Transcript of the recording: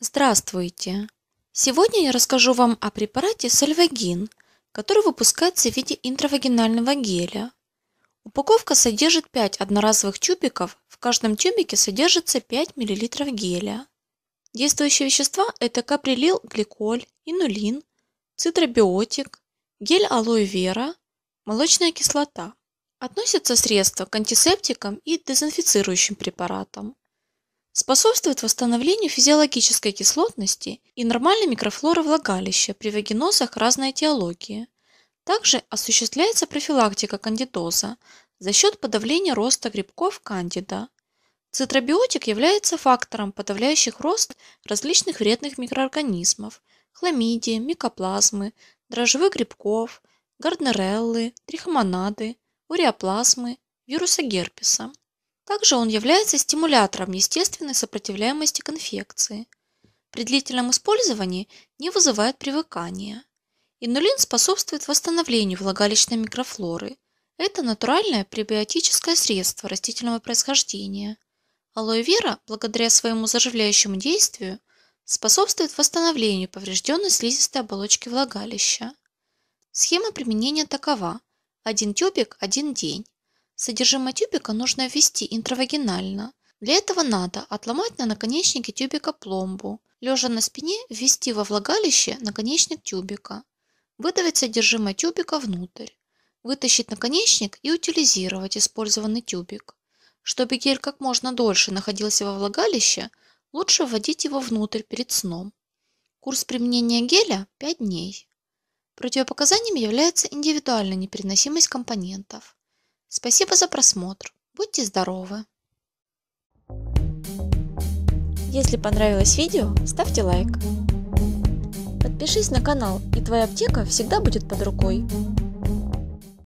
Здравствуйте! Сегодня я расскажу вам о препарате Сальвагин, который выпускается в виде интравагинального геля. Упаковка содержит 5 одноразовых тюбиков, в каждом тюбике содержится 5 мл геля. Действующие вещества – это каприлилгликоль, инулин, цитробиотик, гель алоэ вера, молочная кислота. Относятся средства к антисептикам и дезинфицирующим препаратам. Способствует восстановлению физиологической кислотности и нормальной микрофлоры влагалища при вагинозах разной этиологии. Также осуществляется профилактика кандидоза за счет подавления роста грибков кандида. Цитробиотик является фактором, подавляющих рост различных вредных микроорганизмов – хламидии, микоплазмы, дрожжевых грибков, гарднереллы, трихомонады, уреоплазмы, вируса герпеса. Также он является стимулятором естественной сопротивляемости к инфекции. При длительном использовании не вызывает привыкания. Инулин способствует восстановлению влагалищной микрофлоры. Это натуральное пребиотическое средство растительного происхождения. Алоэ вера, благодаря своему заживляющему действию, способствует восстановлению поврежденной слизистой оболочки влагалища. Схема применения такова: 1 тюбик – 1 день. Содержимое тюбика нужно ввести интравагинально. Для этого надо отломать на наконечнике тюбика пломбу, лежа на спине ввести во влагалище наконечник тюбика, выдавить содержимое тюбика внутрь, вытащить наконечник и утилизировать использованный тюбик. Чтобы гель как можно дольше находился во влагалище, лучше вводить его внутрь перед сном. Курс применения геля – 5 дней. Противопоказанием является индивидуальная непереносимость компонентов. Спасибо за просмотр. Будьте здоровы! Если понравилось видео, ставьте лайк. Подпишись на канал, и твоя аптека всегда будет под рукой.